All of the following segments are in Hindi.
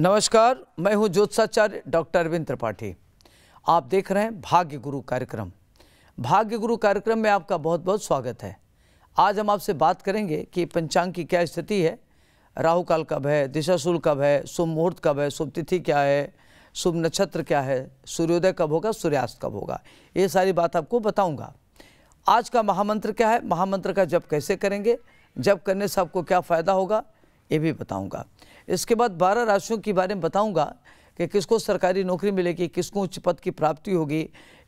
नमस्कार, मैं हूं ज्योतिषाचार्य डॉक्टर अरविंद त्रिपाठी। आप देख रहे हैं भाग्य गुरु कार्यक्रम। भाग्य गुरु कार्यक्रम में आपका बहुत बहुत स्वागत है। आज हम आपसे बात करेंगे कि पंचांग की क्या स्थिति है, राहुकाल कब है, दिशाशूल कब है, शुभ मुहूर्त कब है, शुभ तिथि क्या है, शुभ नक्षत्र क्या है, सूर्योदय कब होगा, सूर्यास्त कब होगा, ये सारी बात आपको बताऊँगा। आज का महामंत्र क्या है, महामंत्र का जप कैसे करेंगे, जप करने से आपको क्या फ़ायदा होगा, ये भी बताऊँगा। इसके बाद 12 राशियों के बारे में बताऊंगा कि किसको सरकारी नौकरी मिलेगी, किसको उच्च पद की प्राप्ति होगी,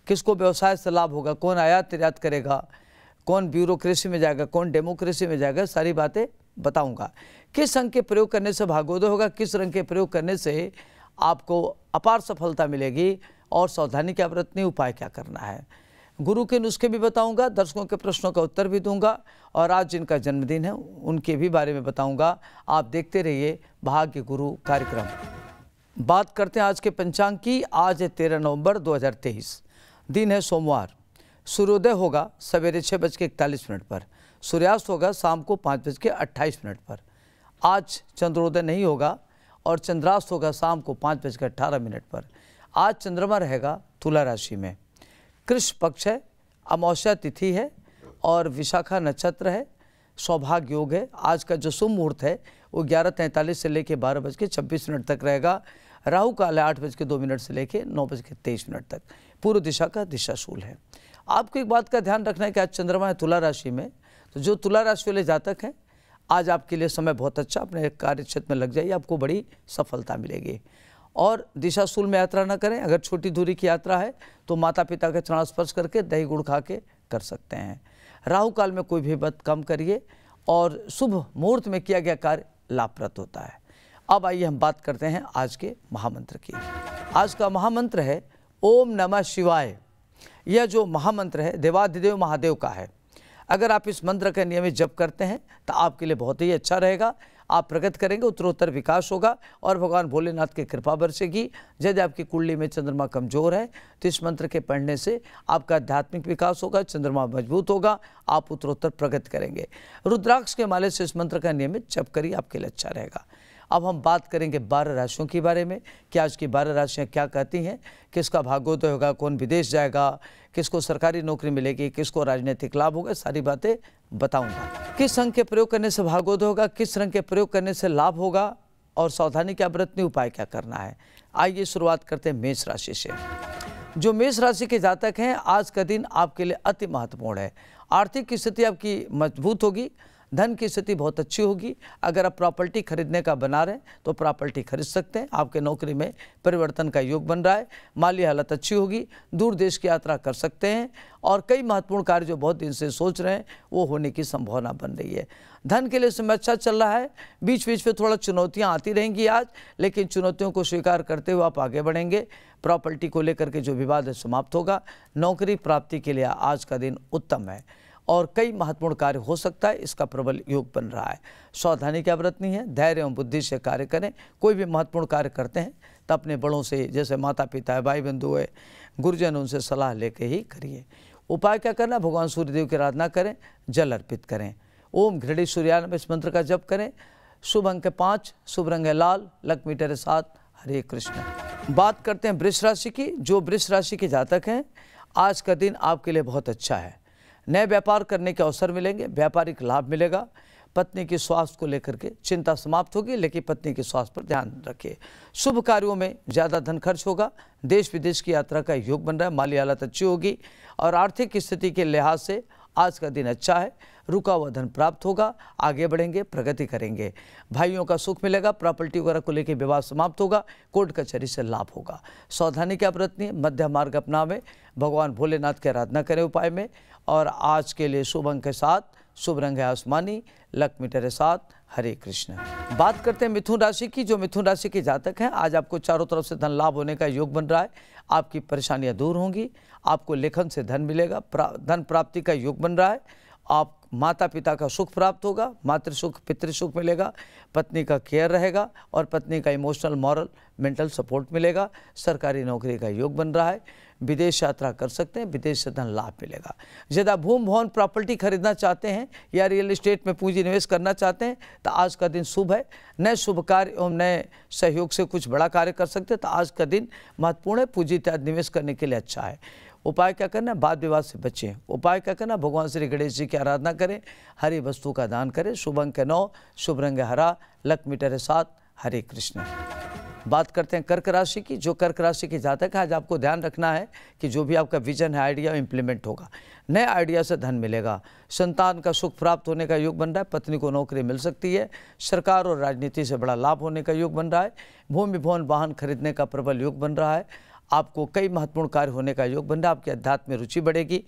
किसको व्यवसाय से लाभ होगा, कौन आयात निर्यात करेगा, कौन ब्यूरोक्रेसी में जाएगा, कौन डेमोक्रेसी में जाएगा, सारी बातें बताऊंगा। किस रंग के प्रयोग करने से भाग्योदय होगा, किस रंग के प्रयोग करने से आपको अपार सफलता मिलेगी और सावधानी क्या बरतनी, उपाय क्या करना है, गुरु के नुस्खे भी बताऊंगा, दर्शकों के प्रश्नों का उत्तर भी दूंगा और आज जिनका जन्मदिन है उनके भी बारे में बताऊंगा। आप देखते रहिए भाग्य गुरु कार्यक्रम। बात करते हैं आज के पंचांग की। आज है 13 नवंबर 2023, दिन है सोमवार। सूर्योदय होगा सवेरे 6:41 पर, सूर्यास्त होगा शाम को 5:28 पर। आज चंद्रोदय नहीं होगा और चंद्रास्त होगा शाम को 5:18 पर। आज चंद्रमा रहेगा तुला राशि में, कृष्ण पक्ष है, अमावस्या तिथि है और विशाखा नक्षत्र है, सौभाग्य योग है। आज का जो शुभ मुहूर्त है वो 11:43 से लेकर 12:26 तक रहेगा। राहु काल है 8:02 से लेकर 9:23 तक। पूर्व दिशा का दिशाशूल है। आपको एक बात का ध्यान रखना है कि आज चंद्रमा है तुला राशि में, तो जो तुला राशि वाले जातक हैं आज आपके लिए समय बहुत अच्छा, अपने कार्य क्षेत्र में लग जाइए, आपको बड़ी सफलता मिलेगी। और दिशाशूल में यात्रा ना करें, अगर छोटी दूरी की यात्रा है तो माता पिता का चरण स्पर्श करके दही गुड़ खा के कर सकते हैं। राहु काल में कोई भी बात कम करिए और शुभ मुहूर्त में किया गया कार्य लाभप्रद होता है। अब आइए हम बात करते हैं आज के महामंत्र की। आज का महामंत्र है ओम नमः शिवाय। यह जो महामंत्र है देवाधिदेव महादेव का है। अगर आप इस मंत्र का नियमित जप करते हैं तो आपके लिए बहुत ही अच्छा रहेगा, आप प्रगति करेंगे, उत्तरोत्तर विकास होगा और भगवान भोलेनाथ की कृपा बरसेगी। यदि आपकी कुंडली में चंद्रमा कमजोर है तो इस मंत्र के पढ़ने से आपका आध्यात्मिक विकास होगा, चंद्रमा मजबूत होगा, आप उत्तरोत्तर प्रगति करेंगे। रुद्राक्ष के माले से इस मंत्र का नियमित जप करिए, आपके लिए अच्छा रहेगा। अब हम बात करेंगे 12 राशियों के बारे में कि आज की 12 राशियाँ क्या कहती हैं, किसका भाग्योदय होगा, कौन विदेश जाएगा, किसको सरकारी नौकरी मिलेगी, किसको राजनीतिक लाभ होगा, सारी बातें बताऊंगा। किस रंग के प्रयोग करने से भाग्योदय होगा, किस रंग के प्रयोग करने से लाभ होगा और सावधानी क्या बरतनी, उपाय क्या करना है। आइए शुरुआत करते हैं मेष राशि से। जो मेष राशि के जातक हैं आज का दिन आपके लिए अति महत्वपूर्ण है। आर्थिक स्थिति आपकी मजबूत होगी, धन की स्थिति बहुत अच्छी होगी। अगर आप प्रॉपर्टी खरीदने का बना रहे हैं तो प्रॉपर्टी खरीद सकते हैं। आपके नौकरी में परिवर्तन का योग बन रहा है, माली हालत अच्छी होगी, दूर देश की यात्रा कर सकते हैं और कई महत्वपूर्ण कार्य जो बहुत दिन से सोच रहे हैं वो होने की संभावना बन रही है। धन के लिए समय अच्छा चल रहा है, बीच बीच में थोड़ा चुनौतियाँ आती रहेंगी आज, लेकिन चुनौतियों को स्वीकार करते हुए आप आगे बढ़ेंगे। प्रॉपर्टी को लेकर के जो विवाद है समाप्त होगा। नौकरी प्राप्ति के लिए आज का दिन उत्तम है और कई महत्वपूर्ण कार्य हो सकता है, इसका प्रबल योग बन रहा है। सावधानी क्या बरतनी है, धैर्य एवं बुद्धि से कार्य करें। कोई भी महत्वपूर्ण कार्य करते हैं तो अपने बड़ों से, जैसे माता पिता है, भाई बंधु है, गुरुजन, उनसे सलाह लेके ही करिए। उपाय क्या करना, भगवान सूर्यदेव की आराधना करें, जल अर्पित करें, ओम घृणी सूर्याय नमः इस मंत्र का जप करें। शुभ अंक 5, शुभ रंग है लाल, लक मीटर है 7। हरे कृष्ण। बात करते हैं वृष राशि की। जो वृष राशि के जातक हैं आज का दिन आपके लिए बहुत अच्छा है। नए व्यापार करने के अवसर मिलेंगे, व्यापारिक लाभ मिलेगा। पत्नी के स्वास्थ्य को लेकर के चिंता समाप्त होगी, लेकिन पत्नी के स्वास्थ्य पर ध्यान रखिए। शुभ कार्यों में ज़्यादा धन खर्च होगा। देश विदेश की यात्रा का योग बन रहा है, माली हालत अच्छी होगी और आर्थिक स्थिति के लिहाज से आज का दिन अच्छा है। रुका हुआ धन प्राप्त होगा, आगे बढ़ेंगे, प्रगति करेंगे। भाइयों का सुख मिलेगा, प्रॉपर्टी वगैरह को लेकर विवाद समाप्त होगा, कोर्ट कचहरी से लाभ होगा। सावधानी क्या बरतनी है, मध्यम मार्ग अपनावें, भगवान भोलेनाथ की आराधना करें उपाय में। और आज के लिए शुभ अंक 7, शुभ रंग है आसमानी, लक मीटर है 7। हरे कृष्ण। बात करते हैं मिथुन राशि की। जो मिथुन राशि के जातक हैं आज आपको चारों तरफ से धन लाभ होने का योग बन रहा है। आपकी परेशानियां दूर होंगी, आपको लेखन से धन मिलेगा, धन प्राप्ति का योग बन रहा है आप माता पिता का सुख प्राप्त होगा, मातृ सुख पितृ सुख मिलेगा, पत्नी का केयर रहेगा और पत्नी का इमोशनल मॉरल मेंटल सपोर्ट मिलेगा। सरकारी नौकरी का योग बन रहा है। विदेश यात्रा कर सकते हैं, विदेश से धन लाभ मिलेगा। यदि भूमि भवन प्रॉपर्टी खरीदना चाहते हैं या रियल एस्टेट में पूंजी निवेश करना चाहते हैं तो आज का दिन शुभ है। नए शुभ कार्य एवं नए सहयोग से कुछ बड़ा कार्य कर सकते हैं तो आज का दिन महत्वपूर्ण है। पूंजी इत्यादि निवेश करने के लिए अच्छा है। उपाय क्या करना है? वाद विवाद से बचें। उपाय क्या करना? भगवान श्री गणेश जी की आराधना करें, हरी वस्तु का दान करें। शुभ अंक 9, शुभ रंग हरा, लक मीटर 7। हरे कृष्ण। बात करते हैं कर्क राशि की। जो कर्क राशि के जातक है, आज आपको ध्यान रखना है कि जो भी आपका विजन है, आइडिया इंप्लीमेंट होगा। नए आइडिया से धन मिलेगा। संतान का सुख प्राप्त होने का योग बन रहा है। पत्नी को नौकरी मिल सकती है। सरकार और राजनीति से बड़ा लाभ होने का योग बन रहा है। भूमि भवन वाहन खरीदने का प्रबल योग बन रहा है। आपको कई महत्वपूर्ण कार्य होने का योग बन रहा है। आपकी अध्यात्म में रुचि बढ़ेगी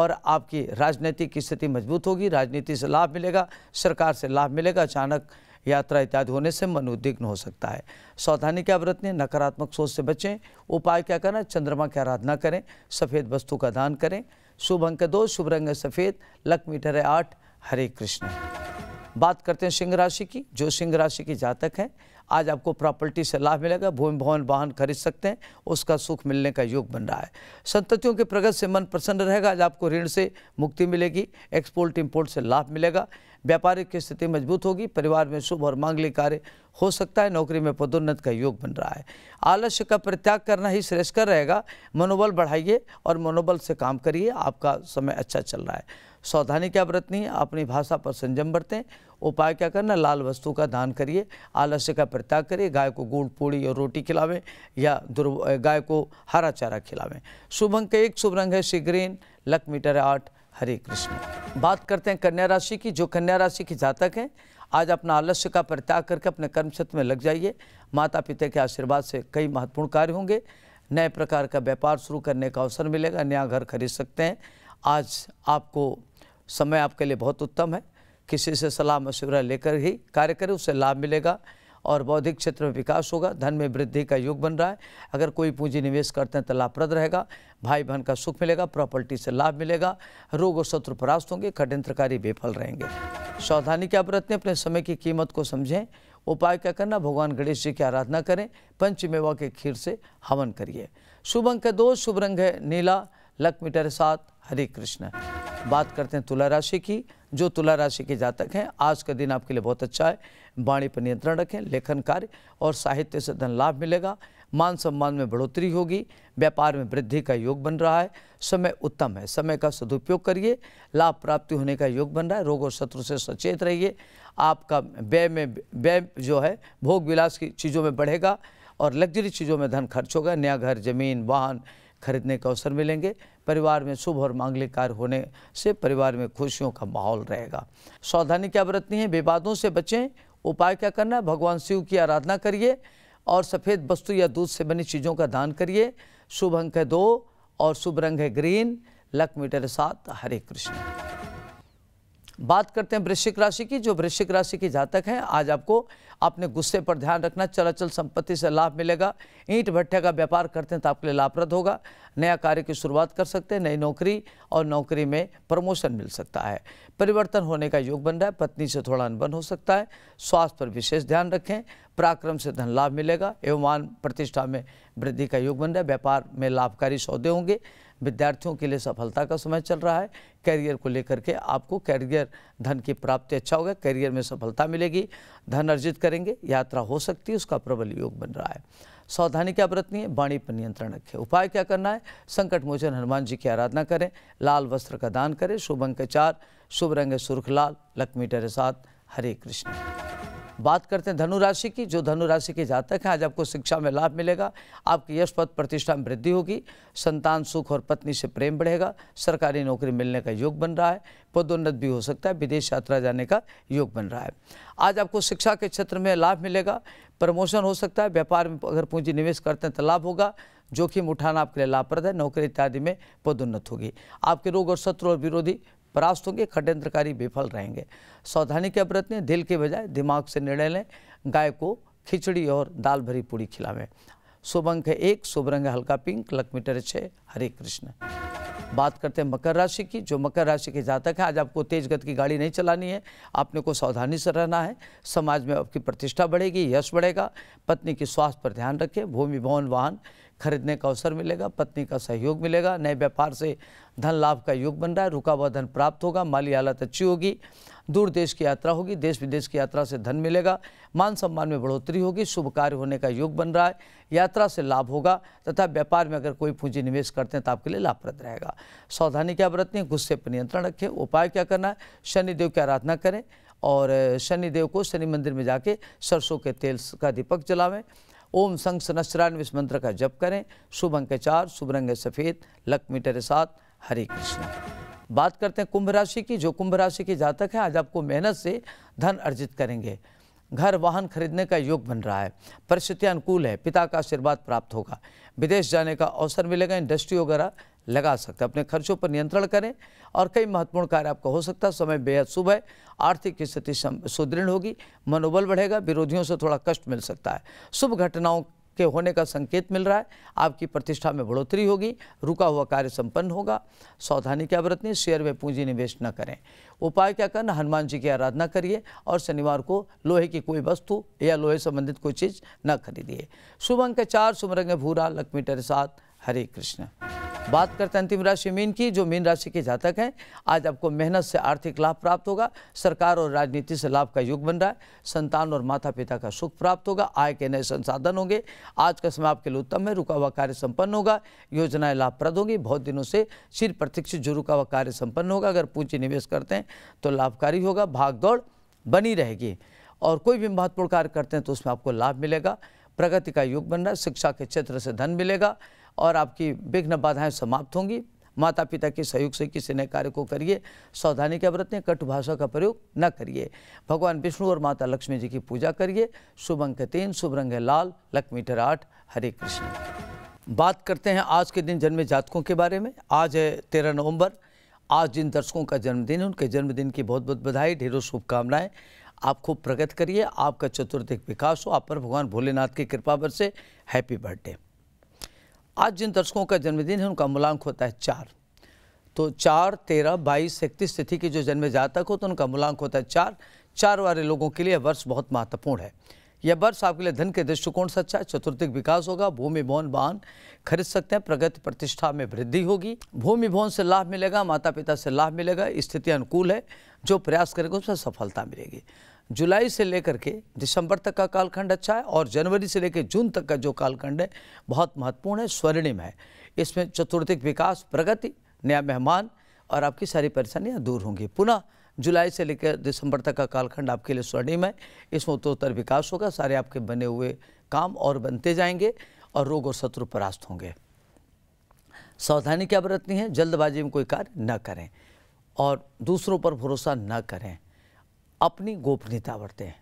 और आपकी राजनीतिक स्थिति मजबूत होगी। राजनीति से लाभ मिलेगा, सरकार से लाभ मिलेगा। अचानक यात्रा इत्यादि होने से मन उद्विग्न हो सकता है। सावधानी क्या बरतनी? नकारात्मक सोच से बचें। उपाय क्या करना? चंद्रमा की आराधना करें, सफ़ेद वस्तु का दान करें। शुभ अंक 2, शुभ रंग सफ़ेद, लक मीटर 8। हरे कृष्ण। बात करते हैं सिंह राशि की। जो सिंह राशि की जातक हैं, आज आपको प्रॉपर्टी से लाभ मिलेगा। भूमि भवन वाहन खरीद सकते हैं, उसका सुख मिलने का योग बन रहा है। संततियों के प्रगति से मन प्रसन्न रहेगा। आज आपको ऋण से मुक्ति मिलेगी। एक्सपोर्ट इंपोर्ट से लाभ मिलेगा। व्यापारिक की स्थिति मजबूत होगी। परिवार में शुभ और मांगलिक कार्य हो सकता है। नौकरी में पदोन्नत का योग बन रहा है। आलस्य का परित्याग करना ही श्रेयस्कर रहेगा। मनोबल बढ़ाइए और मनोबल से काम करिए। आपका समय अच्छा चल रहा है। सावधानी क्या बरतनी है? अपनी भाषा पर संयम बरतें। उपाय क्या करना? लाल वस्तु का दान करिए, आलस्य का परित्याग करिए। गाय को गुड़ पूड़ी और रोटी खिलावें या गाय को हरा चारा खिलावें। शुभ अंक 1, शुभ रंग है sea green, luck meter 8। Hare Krishna. बात करते हैं कन्या राशि की। जो कन्या राशि के जातक हैं, आज अपना आलस्य का परित्याग करके अपने कर्म क्षेत्र में लग जाइए। माता पिता के आशीर्वाद से कई महत्वपूर्ण कार्य होंगे। नए प्रकार का व्यापार शुरू करने का अवसर मिलेगा। नया घर खरीद सकते हैं। आज आपको समय आपके लिए बहुत उत्तम है। किसी से सलाह मशवरा लेकर ही कार्य करें, उससे लाभ मिलेगा और बौद्धिक क्षेत्र में विकास होगा। धन में वृद्धि का योग बन रहा है। अगर कोई पूंजी निवेश करते हैं तो लाभप्रद रहेगा। भाई बहन का सुख मिलेगा। प्रॉपर्टी से लाभ मिलेगा। रोग और शत्रु परास्त होंगे। षड्यंत्रकारी बेफल रहेंगे। सावधानी क्या बरतने? अपने समय की कीमत को समझें। उपाय क्या करना? भगवान गणेश जी की आराधना करें। पंचमेवा के खीर से हवन करिए। शुभ अंक 2, शुभ रंग है नीला, लक मीटर 7। हरे कृष्ण। बात करते हैं तुला राशि की। जो तुला राशि के जातक हैं, आज का दिन आपके लिए बहुत अच्छा है। वाणी पर नियंत्रण रखें। लेखन कार्य और साहित्य से धन लाभ मिलेगा। मान सम्मान में बढ़ोतरी होगी। व्यापार में वृद्धि का योग बन रहा है। समय उत्तम है, समय का सदुपयोग करिए। लाभ प्राप्ति होने का योग बन रहा है। रोग और शत्रु से सचेत रहिए। आपका व्यय जो है भोग विलास की चीज़ों में बढ़ेगा और लग्जरी चीज़ों में धन खर्च होगा। नया घर, जमीन, वाहन खरीदने का अवसर मिलेंगे। परिवार में शुभ और मांगलिक कार्य होने से परिवार में खुशियों का माहौल रहेगा। सावधानी क्या बरतनी है? विवादों से बचें। उपाय क्या करना? भगवान शिव की आराधना करिए और सफ़ेद वस्तु या दूध से बनी चीज़ों का दान करिए। शुभ अंक है 2 और शुभ रंग है green, luck meter 7। Hare Krishna. बात करते हैं वृश्चिक राशि की। जो वृश्चिक राशि के जातक हैं, आज आपको अपने गुस्से पर ध्यान रखना। चलाचल संपत्ति से लाभ मिलेगा। ईंट भट्टे का व्यापार करते हैं तो आपके लिए लाभप्रद होगा। नया कार्य की शुरुआत कर सकते हैं। नई नौकरी और नौकरी में प्रमोशन मिल सकता है। परिवर्तन होने का योग बन रहा है। पत्नी से थोड़ा अनबन हो सकता है। स्वास्थ्य पर विशेष ध्यान रखें। पराक्रम से धन लाभ मिलेगा एवं मान प्रतिष्ठा में वृद्धि का योग बन रहा है। व्यापार में लाभकारी सौदे होंगे। विद्यार्थियों के लिए सफलता का समय चल रहा है। कैरियर को लेकर के आपको कैरियर धन की प्राप्ति अच्छा होगा। कैरियर में सफलता मिलेगी। धन अर्जित करेंगे। यात्रा हो सकती है, उसका प्रबल योग बन रहा है। सावधानी क्या बरतनी है? वाणी पर नियंत्रण रखें। उपाय क्या करना है? संकट मोचन हनुमान जी की आराधना करें। लाल वस्त्र का दान करें। शुभ अंक 4, शुभ रंग सुर्ख लाल, लक मीटर 7। हरे कृष्ण। बात करते हैं धनु राशि की। जो धनु राशि के जातक हैं, आज आपको शिक्षा में लाभ मिलेगा। आपकी यश पद प्रतिष्ठा में वृद्धि होगी। संतान सुख और पत्नी से प्रेम बढ़ेगा। सरकारी नौकरी मिलने का योग बन रहा है। पदोन्नत भी हो सकता है। विदेश यात्रा जाने का योग बन रहा है। आज आपको शिक्षा के क्षेत्र में लाभ मिलेगा। प्रमोशन हो सकता है। व्यापार में अगर पूंजी निवेश करते हैं तो लाभ होगा। जोखिम उठाना आपके लिए लाभप्रद है। नौकरी इत्यादि में पदोन्नत होगी। आपके रोग और शत्रु और विरोधी परास्त होंगे। षड्यंत्रकारी विफल रहेंगे। सावधानी के बरतने, दिल के बजाय दिमाग से निर्णय लें। गाय को खिचड़ी और दाल भरी पूड़ी खिलावें। शुभ अंक है 1, शुभ रंग हल्का pink, luck meter 6। Hare Krishna. बात करते हैं मकर राशि की। जो मकर राशि के जातक हैं, आज आपको तेज गति की गाड़ी नहीं चलानी है, आपने को सावधानी से रहना है। समाज में आपकी प्रतिष्ठा बढ़ेगी, यश बढ़ेगा। पत्नी के स्वास्थ्य पर ध्यान रखें। भूमि भवन वाहन खरीदने का अवसर मिलेगा, पत्नी का सहयोग मिलेगा। नए व्यापार से धन लाभ का योग बन रहा है, रुका हुआ धन प्राप्त होगा। माली हालत अच्छी होगी, दूर देश की यात्रा होगी, देश विदेश की यात्रा से धन मिलेगा। मान सम्मान में बढ़ोतरी होगी, शुभ कार्य होने का योग बन रहा है, यात्रा से लाभ होगा तथा व्यापार में अगर कोई पूंजी निवेश करते हैं तो आपके लिए लाभप्रद रहेगा। सावधानी क्या बरतनी है, गुस्से पर नियंत्रण रखें। उपाय क्या करना है, शनिदेव की आराधना करें और शनिदेव को शनि मंदिर में जाके सरसों के तेल का दीपक जलावें। ओम संग सनस्त्रान इस मंत्र का जप करें। शुभ अंक 4, शुभ रंग है सफ़ेद, लक्ष्मी तेरे साथ, हरे कृष्ण। बात करते हैं कुंभ राशि की। जो कुंभ राशि के जातक हैं, आज आपको मेहनत से धन अर्जित करेंगे। घर वाहन खरीदने का योग बन रहा है, परिस्थितियाँ अनुकूल है, पिता का आशीर्वाद प्राप्त होगा, विदेश जाने का अवसर मिलेगा, इंडस्ट्री वगैरह लगा सकते हैं। अपने खर्चों पर नियंत्रण करें और कई महत्वपूर्ण कार्य आपका हो सकता है। समय बेहद शुभ है, आर्थिक स्थिति सुदृढ़ होगी, मनोबल बढ़ेगा, विरोधियों से थोड़ा कष्ट मिल सकता है। शुभ घटनाओं के होने का संकेत मिल रहा है, आपकी प्रतिष्ठा में बढ़ोतरी होगी, रुका हुआ कार्य संपन्न होगा। सावधानी क्या बरतनी, शेयर में पूंजी निवेश न करें। उपाय क्या करना, हनुमान जी की आराधना करिए और शनिवार को लोहे की कोई वस्तु या लोहे संबंधित कोई चीज़ न खरीदिए। शुभ अंक 4, शुभ रंग भूरा, लक्ष्मी तेरे साथ, हरे कृष्ण। बात करते हैं अंतिम राशि मीन की। जो मीन राशि के जातक हैं, आज आपको मेहनत से आर्थिक लाभ प्राप्त होगा। सरकार और राजनीति से लाभ का योग बन रहा है। संतान और माता पिता का सुख प्राप्त होगा, आय के नए संसाधन होंगे। आज का समय आपके लिए उत्तम है, रुका हुआ कार्य संपन्न होगा, योजनाएं लाभप्रद होंगी। बहुत दिनों से चिर प्रतीक्षित जो रुका हुआ कार्य संपन्न होगा, अगर पूंजी निवेश करते हैं तो लाभकारी होगा। भागदौड़ बनी रहेगी और कोई भी महत्वपूर्ण कार्य करते हैं तो उसमें आपको लाभ मिलेगा। प्रगति का योग बन रहा है, शिक्षा के क्षेत्र से धन मिलेगा और आपकी विघ्न बाधाएं समाप्त होंगी। माता पिता के सहयोग से किसी नए कार्य को करिए। सावधानी क्या बरतें, कटु भाषा का प्रयोग न करिए। भगवान विष्णु और माता लक्ष्मी जी की पूजा करिए। शुभ अंक 3, शुभ रंग है लाल, लक्ष्मी तेरे 8, हरे कृष्ण। बात करते हैं आज के दिन जन्मे जातकों के बारे में। आज है 13 नवम्बर। आज जिन दर्शकों का जन्मदिन है, उनके जन्मदिन की बहुत बहुत बधाई, ढेरों शुभकामनाएँ। आप खूब प्रगति करिए, आपका चतुर्दिक विकास हो, आप पर भगवान भोलेनाथ की कृपा बरसे। Happy birthday. आज जिन दर्शकों का जन्मदिन है, उनका मूलांक होता है 4। तो 4, 13, 22, 31 तिथि के जो जन्म जातक हो तो उनका मूलांक होता है 4। 4 वाले लोगों के लिए वर्ष बहुत महत्वपूर्ण है। यह वर्ष आपके लिए धन के दृष्टिकोण से अच्छा है। चतुर्थिक विकास होगा, भूमि भवन वाहन खरीद सकते हैं, प्रगति प्रतिष्ठा में वृद्धि होगी, भूमि भवन से लाभ मिलेगा, माता पिता से लाभ मिलेगा। स्थिति अनुकूल है, जो प्रयास करेंगे उसमें सफलता मिलेगी। जुलाई से लेकर के दिसंबर तक का कालखंड अच्छा है और जनवरी से लेकर जून तक का जो कालखंड है बहुत महत्वपूर्ण है, स्वर्णिम है। इसमें चतुर्थिक विकास, प्रगति, नया मेहमान और आपकी सारी परेशानियां दूर होंगी। पुनः जुलाई से लेकर दिसंबर तक का कालखंड आपके लिए स्वर्णिम है। इसमें उत्तरोत्तर विकास होगा, सारे आपके बने हुए काम और बनते जाएंगे और रोग और शत्रु परास्त होंगे। सावधानी क्या बरतनी है, जल्दबाजी में कोई कार्य न करें और दूसरों पर भरोसा न करें, अपनी गोपनीयता बरतें।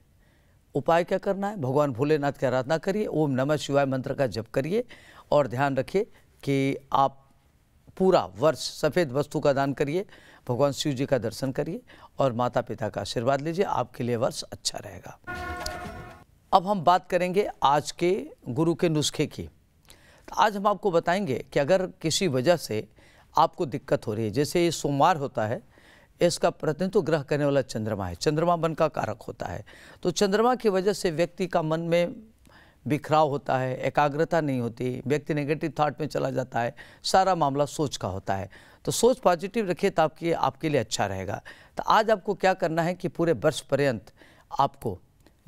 उपाय क्या करना है, भगवान भोलेनाथ की आराधना करिए, ओम नमः शिवाय मंत्र का जप करिए और ध्यान रखिए कि आप पूरा वर्ष सफ़ेद वस्तु का दान करिए, भगवान शिव जी का दर्शन करिए और माता पिता का आशीर्वाद लीजिए। आपके लिए वर्ष अच्छा रहेगा। अब हम बात करेंगे आज के गुरु के नुस्खे की। तो आज हम आपको बताएंगे कि अगर किसी वजह से आपको दिक्कत हो रही है, जैसे ये सोमवार होता है, इसका प्रतिनिधित्व ग्रह करने वाला चंद्रमा है। चंद्रमा मन का कारक होता है, तो चंद्रमा की वजह से व्यक्ति का मन में बिखराव होता है, एकाग्रता नहीं होती, व्यक्ति नेगेटिव थॉट में चला जाता है, सारा मामला सोच का होता है। तो सोच पॉजिटिव रखिए तो आपके लिए अच्छा रहेगा। तो आज आपको क्या करना है कि पूरे वर्ष पर्यंत आपको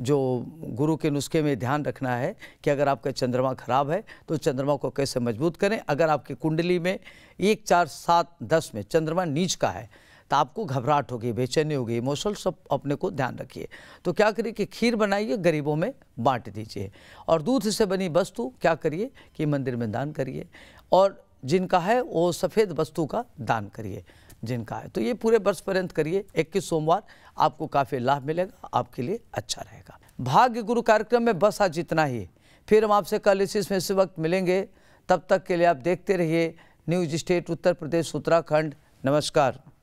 जो गुरु के नुस्खे में ध्यान रखना है कि अगर आपका चंद्रमा खराब है तो चंद्रमा को कैसे मजबूत करें। अगर आपकी कुंडली में 1, 4, 7, 10 में चंद्रमा नीच का है तो आपको घबराहट होगी, बेचैनी होगी, इमोशनल, सब अपने को ध्यान रखिए। तो क्या करिए कि खीर बनाइए, गरीबों में बांट दीजिए और दूध से बनी वस्तु क्या करिए कि मंदिर में दान करिए और जिनका है वो सफ़ेद वस्तु का दान करिए, जिनका है। तो ये पूरे वर्ष पर्यंत करिए। 21 सोमवार आपको काफ़ी लाभ मिलेगा, आपके लिए अच्छा रहेगा। भाग्य गुरु कार्यक्रम में बस आज इतना ही। फिर हम आपसे कल इस वक्त मिलेंगे, तब तक के लिए आप देखते रहिए न्यूज स्टेट उत्तर प्रदेश उत्तराखंड। नमस्कार।